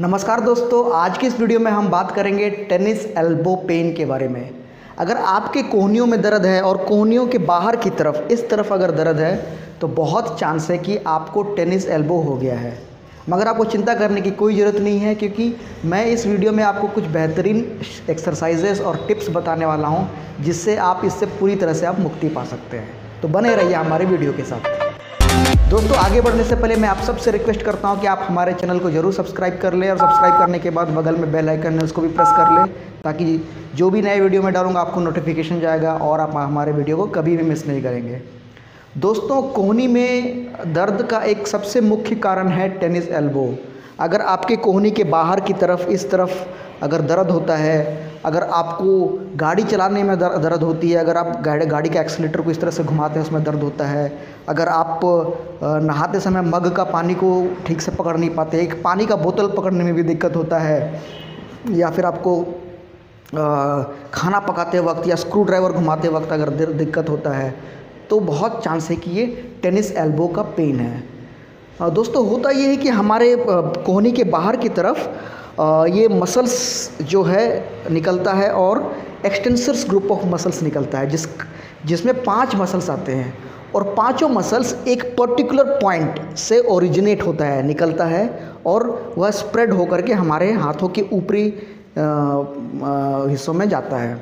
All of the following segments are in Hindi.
नमस्कार दोस्तों, आज की इस वीडियो में हम बात करेंगे टेनिस एल्बो पेन के बारे में। अगर आपके कोहनियों में दर्द है और कोहनियों के बाहर की तरफ इस तरफ अगर दर्द है तो बहुत चांस है कि आपको टेनिस एल्बो हो गया है। मगर आपको चिंता करने की कोई ज़रूरत नहीं है, क्योंकि मैं इस वीडियो में आपको कुछ बेहतरीन एक्सरसाइजेज़ और टिप्स बताने वाला हूँ जिससे आप इससे पूरी तरह से आप मुक्ति पा सकते हैं। तो बने रहिए हमारे वीडियो के साथ। दोस्तों, आगे बढ़ने से पहले मैं आप सबसे रिक्वेस्ट करता हूं कि आप हमारे चैनल को जरूर सब्सक्राइब कर लें और सब्सक्राइब करने के बाद बगल में बेल आइकन है उसको भी प्रेस कर लें, ताकि जो भी नए वीडियो में डालूंगा आपको नोटिफिकेशन जाएगा और आप हमारे वीडियो को कभी भी मिस नहीं करेंगे। दोस्तों, कोहनी में दर्द का एक सबसे मुख्य कारण है टेनिस एल्बो। अगर आपके कोहनी के बाहर की तरफ इस तरफ अगर दर्द होता है, अगर आपको गाड़ी चलाने में दर्द होती है, अगर आप गाड़ी के एक्सीलेटर को इस तरह से घुमाते हैं उसमें दर्द होता है, अगर आप नहाते समय मग का पानी को ठीक से पकड़ नहीं पाते, एक पानी का बोतल पकड़ने में भी दिक्कत होता है, या फिर आपको खाना पकाते वक्त या स्क्रू ड्राइवर घुमाते वक्त अगर दिक्कत होता है, तो बहुत चांस है कि ये टेनिस एल्बो का पेन है। दोस्तों, होता ये है कि हमारे कोहनी के बाहर की तरफ ये मसल्स जो है निकलता है और एक्सटेंसर्स ग्रुप ऑफ मसल्स निकलता है जिसमें 5 मसल्स आते हैं और पांचों मसल्स एक पर्टिकुलर पॉइंट से ओरिजिनेट होता है, निकलता है और वह स्प्रेड होकर के हमारे हाथों के ऊपरी हिस्सों में जाता है।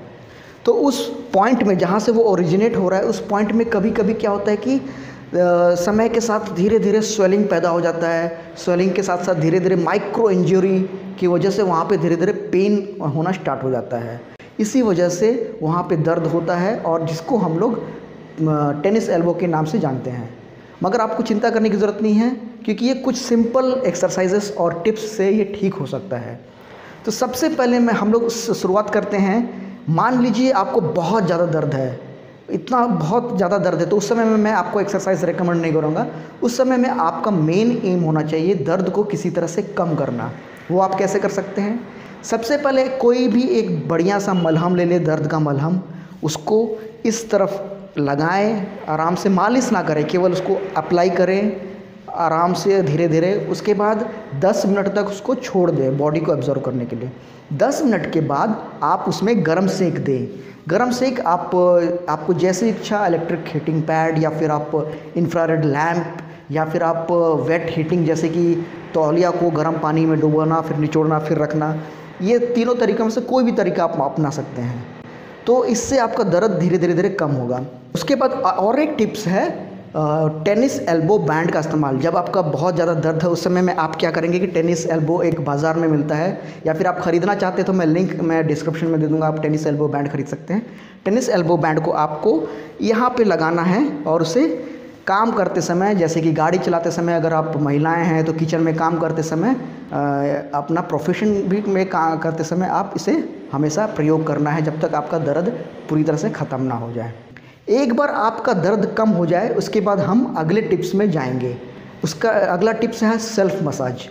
तो उस पॉइंट में जहाँ से वो ओरिजिनेट हो रहा है उस पॉइंट में कभी कभी क्या होता है कि समय के साथ धीरे धीरे स्वेलिंग पैदा हो जाता है। स्वेलिंग के साथ साथ धीरे धीरे माइक्रो इंजरी की वजह से वहाँ पे धीरे धीरे पेन होना स्टार्ट हो जाता है। इसी वजह से वहाँ पे दर्द होता है और जिसको हम लोग टेनिस एल्बो के नाम से जानते हैं। मगर आपको चिंता करने की ज़रूरत नहीं है, क्योंकि ये कुछ सिंपल एक्सरसाइजेस और टिप्स से ये ठीक हो सकता है। तो सबसे पहले हम लोग शुरुआत करते हैं। मान लीजिए आपको बहुत ज़्यादा दर्द है, इतना बहुत ज़्यादा दर्द है, तो उस समय में मैं आपको एक्सरसाइज रेकमेंड नहीं करूँगा। उस समय में आपका मेन एम होना चाहिए दर्द को किसी तरह से कम करना। वो आप कैसे कर सकते हैं? सबसे पहले कोई भी एक बढ़िया सा मलहम ले लें, दर्द का मलहम, उसको इस तरफ लगाएं, आराम से मालिश ना करें, केवल उसको अप्लाई करें आराम से धीरे धीरे। उसके बाद 10 मिनट तक उसको छोड़ दें बॉडी को ऑब्जर्व करने के लिए। 10 मिनट के बाद आप उसमें गर्म सेक दें। गर्म सेक आपको जैसी इच्छा, इलेक्ट्रिक हीटिंग पैड या फिर आप इंफ्रारेड लैम्प या फिर आप वेट हीटिंग, जैसे कि तौलिया को गर्म पानी में डुबोना, फिर निचोड़ना, फिर रखना, ये तीनों तरीक़ों में से कोई भी तरीका आप अपना सकते हैं। तो इससे आपका दर्द धीरे धीरे धीरे कम होगा। उसके बाद और एक टिप्स है टेनिस एल्बो बैंड का इस्तेमाल। जब आपका बहुत ज़्यादा दर्द है उस समय में आप क्या करेंगे कि टेनिस एल्बो एक बाज़ार में मिलता है, या फिर आप ख़रीदना चाहते हैं तो मैं लिंक मैं डिस्क्रिप्शन में दे दूंगा, आप टेनिस एल्बो बैंड ख़रीद सकते हैं। टेनिस एल्बो बैंड को आपको यहाँ पे लगाना है और उसे काम करते समय, जैसे कि गाड़ी चलाते समय, अगर आप महिलाएं हैं तो किचन में काम करते समय, अपना प्रोफेशन भी में काम करते समय आप इसे हमेशा प्रयोग करना है जब तक आपका दर्द पूरी तरह से ख़त्म ना हो जाए। एक बार आपका दर्द कम हो जाए उसके बाद हम अगले टिप्स में जाएंगे। उसका अगला टिप्स है सेल्फ मसाज।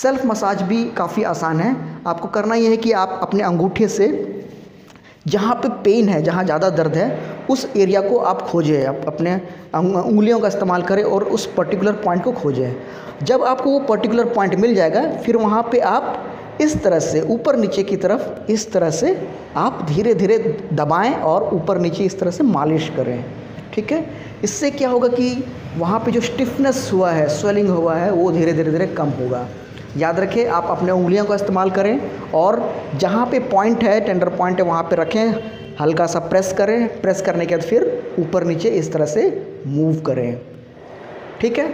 सेल्फ मसाज भी काफ़ी आसान है। आपको करना यह है कि आप अपने अंगूठे से जहाँ पे पेन है, जहाँ ज़्यादा दर्द है, उस एरिया को आप खोजें, आप अपने उंगलियों का इस्तेमाल करें और उस पर्टिकुलर पॉइंट को खोजें। जब आपको वो पर्टिकुलर पॉइंट मिल जाएगा फिर वहाँ पे आप इस तरह से ऊपर नीचे की तरफ इस तरह से आप धीरे धीरे दबाएं और ऊपर नीचे इस तरह से मालिश करें, ठीक है? इससे क्या होगा कि वहाँ पर जो स्टिफनेस हुआ है, स्वेलिंग हुआ है, वो धीरे धीरे धीरे कम होगा। याद रखें, आप अपने उंगलियों का इस्तेमाल करें और जहाँ पे पॉइंट है, टेंडर पॉइंट है, वहाँ पे रखें, हल्का सा प्रेस करें। प्रेस करने के बाद फिर ऊपर नीचे इस तरह से मूव करें, ठीक है?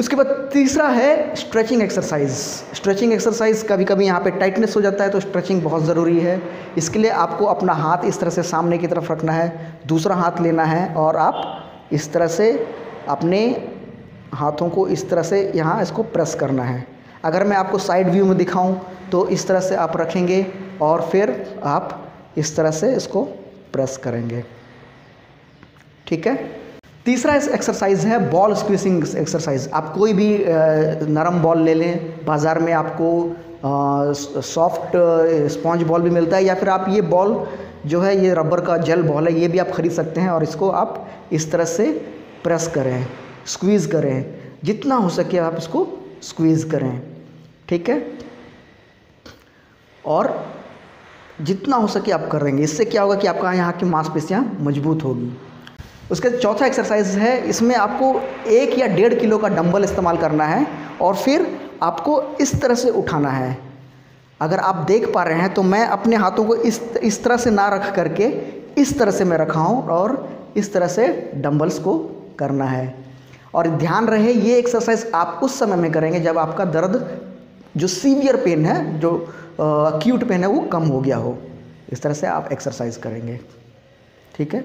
उसके बाद तीसरा है स्ट्रेचिंग एक्सरसाइज। स्ट्रेचिंग एक्सरसाइज, कभी कभी यहाँ पे टाइटनेस हो जाता है तो स्ट्रेचिंग बहुत ज़रूरी है। इसके लिए आपको अपना हाथ इस तरह से सामने की तरफ रखना है, दूसरा हाथ लेना है और आप इस तरह से अपने हाथों को इस तरह से यहाँ इसको प्रेस करना है। अगर मैं आपको साइड व्यू में दिखाऊं तो इस तरह से आप रखेंगे और फिर आप इस तरह से इसको प्रेस करेंगे, ठीक है? तीसरा एक्सरसाइज है बॉल स्क्वीजिंग एक्सरसाइज। आप कोई भी नरम बॉल ले लें, बाज़ार में आपको सॉफ्ट स्पॉन्ज बॉल भी मिलता है, या फिर आप ये बॉल जो है ये रबर का जेल बॉल है, ये भी आप ख़रीद सकते हैं और इसको आप इस तरह से प्रेस करें, स्क्वीज़ करें, जितना हो सके आप इसको स्क्वीज़ करें। ठीक है। और जितना हो सके आप करेंगे, इससे क्या होगा कि आपका यहाँ की मांसपेशियाँ मजबूत होगी। उसके चौथा एक्सरसाइज है, इसमें आपको 1 या 1.5 किलो का डंबल इस्तेमाल करना है और फिर आपको इस तरह से उठाना है। अगर आप देख पा रहे हैं तो मैं अपने हाथों को इस तरह से ना रख करके इस तरह से मैं रखा हूँ और इस तरह से डंबल्स को करना है। और ध्यान रहे ये एक्सरसाइज आप उस समय में करेंगे जब आपका दर्द जो सीवियर पेन है, जो एक्यूट पेन है, वो कम हो गया हो। इस तरह से आप एक्सरसाइज करेंगे, ठीक है।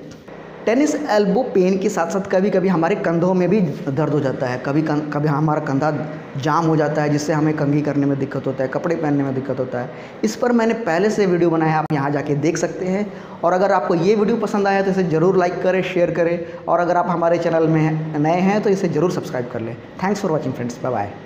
टेनिस एल्बो पेन के साथ साथ कभी कभी हमारे कंधों में भी दर्द हो जाता है। कभी हमारा कंधा जाम हो जाता है जिससे हमें कंघी करने में दिक्कत होता है, कपड़े पहनने में दिक्कत होता है। इस पर मैंने पहले से वीडियो बनाया है, आप यहाँ जाके देख सकते हैं। और अगर आपको ये वीडियो पसंद आया तो इसे ज़रूर लाइक करें, शेयर करें और अगर आप हमारे चैनल में नए हैं तो इसे ज़रूर सब्सक्राइब कर लें। Thanks for watching friends, bye bye.